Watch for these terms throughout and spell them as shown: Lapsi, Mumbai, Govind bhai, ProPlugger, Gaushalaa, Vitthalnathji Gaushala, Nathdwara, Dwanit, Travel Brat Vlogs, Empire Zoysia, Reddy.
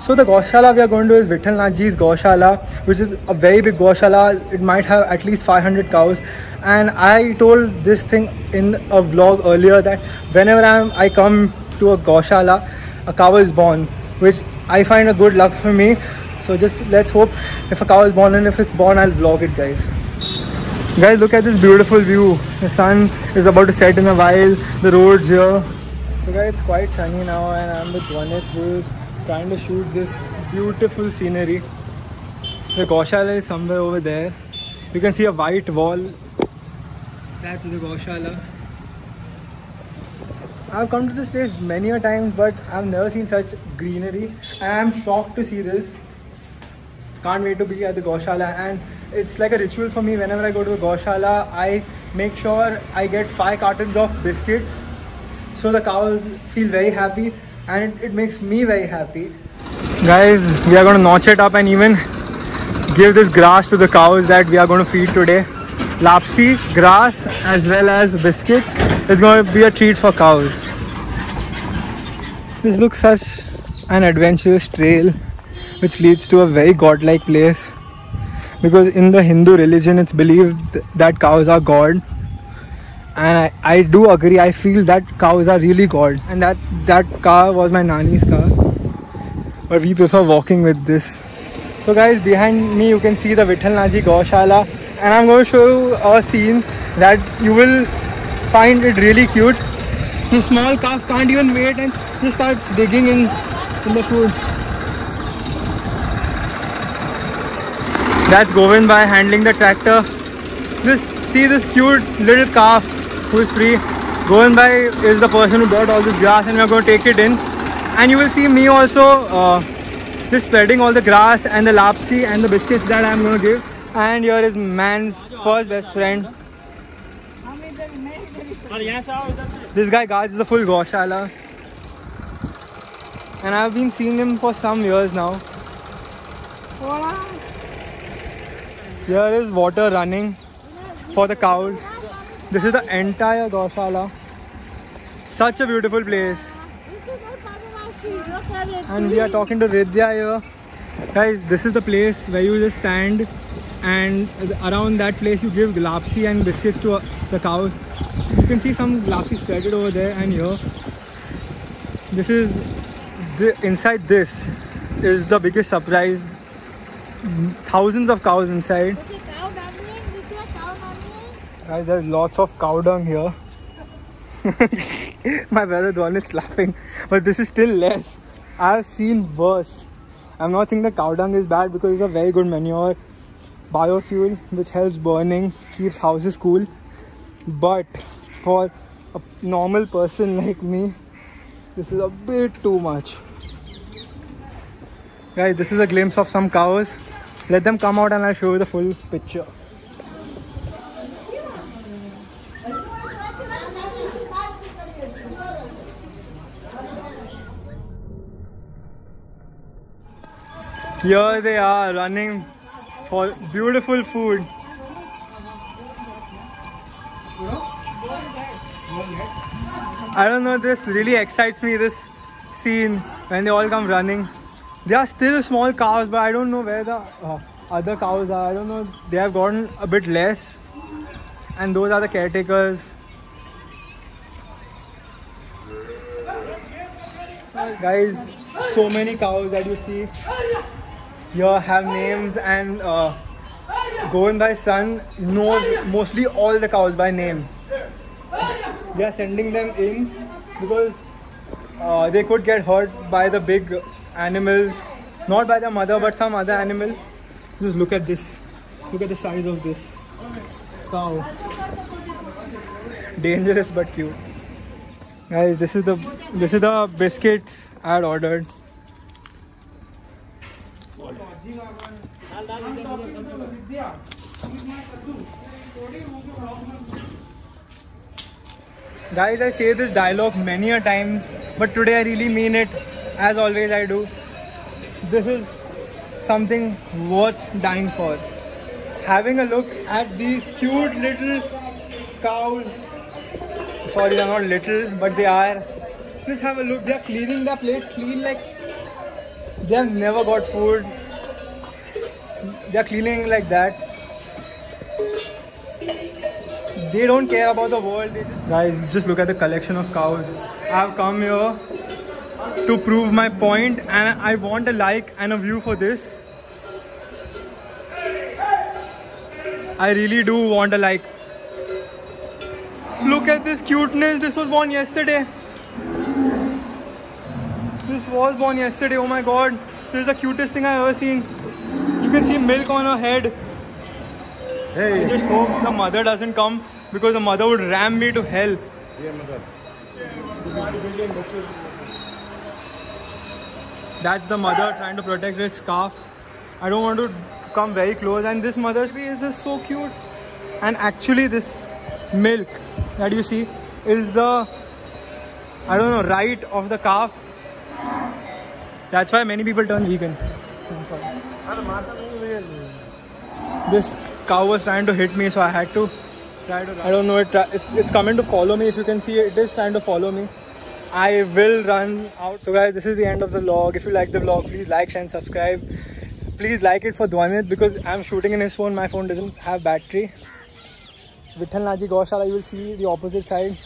So the Gaushala we are going to is Vitthalnathji's Gaushala, which is a very big Gaushala. It might have at least 500 cows. And I told this thing in a vlog earlier that whenever I come to a Gaushala, a cow is born, which I find a good luck for me. So just let's hope if a cow is born, and if it's born, I'll vlog it, guys. Guys, look at this beautiful view. The sun is about to set in a while. The roads here. So guys, it's quite sunny now, and I'm with Govind, who is trying to shoot this beautiful scenery. The Gaushala is somewhere over there. You can see a white wall. That's the Gaushala. I've come to this place many a times, but I've never seen such greenery, and I'm shocked to see this. Can't wait to be at the Gaushala, and it's like a ritual for me. Whenever I go to the Gaushala, I make sure I get 5 cartons of biscuits, so the cows feel very happy. And it makes me very happy. Guys, we are going to notch it up and even give this grass to the cows that we are going to feed today. Lapsi, grass as well as biscuits. It's going to be a treat for cows. This looks such an adventurous trail which leads to a very godlike place, because in the Hindu religion it's believed that cows are God. And I do agree. I feel that cows are really God, and that car was my nani's car, but we prefer walking with this. So guys, behind me you can see the Vitthalnathji Gaushala, and I'm going to show you a scene that you will find it really cute. The small calf can't even wait, and he starts digging in the food. That's Govind bhai handling the tractor. See this cute little calf who is free. Govind bhai is the person who brought all this grass, and we are going to take it in. And you will see me also just spreading all the grass and the lapsi and the biscuits that I am going to give. And here is man's first best friend. This guy guards the full Gaushala, and I have been seeing him for some years now. Here is water running for the cows. This is the entire Gaushala. Such a beautiful place. And we are talking to Reddy here. Guys, this is the place where you just stand, and around that place you give lapsi and biscuits to the cows. You can see some lapsi spreaded over there, and here. This is inside. This is the biggest surprise. Thousands of cows inside. Guys, there's lots of cow dung here. My brother Dwanit's laughing, but this is still less. I've seen worse. I'm not saying the cow dung is bad, because it's a very good manure, biofuel, which helps burning, keeps houses cool. But for a normal person like me, this is a bit too much. Guys, this is a glimpse of some cows. Let them come out and I'll show you the full picture. Here they are running for beautiful food. I don't know, this really excites me, this scene when they all come running. They are still small cows, but I don't know where the other cows are. I don't know, they have gotten a bit less, and those are the caretakers. So guys, so many cows that you see here have names, and Govind bhai's son knows mostly all the cows by name. They are sending them in because they could get hurt by the big animals, not by their mother but some other animal. Just look at this. Look at the size of this cow. Dangerous but cute. Guys, this is the biscuits I had ordered. Guys, I say this dialogue many a times, but today I really mean it, as always I do. This is something worth dying for. Having a look at these cute little cows. Sorry, they're not little, but they are. Just have a look. They are cleaning their place clean like They have never got food. They are cleaning like that. They don't care about the world. Guys, just look at the collection of cows. I have come here to prove my point, and I want a like and a view for this. I really do want a like. Look at this cuteness. This was born yesterday. This was born yesterday. Oh my god. This is the cutest thing I've ever seen. You can see milk on her head. Hey. I just hope the mother doesn't come, because the mother would ram me to hell. Yeah, mother. That's the mother trying to protect its calf. I don't want to come very close, and this mother tree is just so cute. And actually this milk that you see is the, I don't know, right of the calf. That's why many people turn vegan. This cow was trying to hit me, so I had to try to run. I don't know, it's coming to follow me. If you can see, it is trying to follow me. I will run out. So guys, this is the end of the vlog. If you like the vlog, please like, share and subscribe. Please like it for Dwanit, because I'm shooting in his phone. My phone doesn't have battery. Vitthalnathji Gaushala, you will see the opposite side,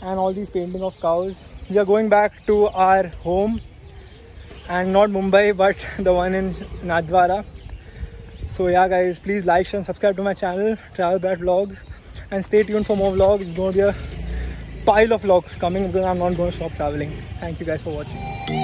and all these painting of cows. We are going back to our home, and not Mumbai but the one in Nathdwara. So yeah guys, please like, share and subscribe to my channel Travel Brat Vlogs, and stay tuned for more vlogs. It's going to be a pile of vlogs coming, because I'm not going to stop traveling. Thank you guys for watching.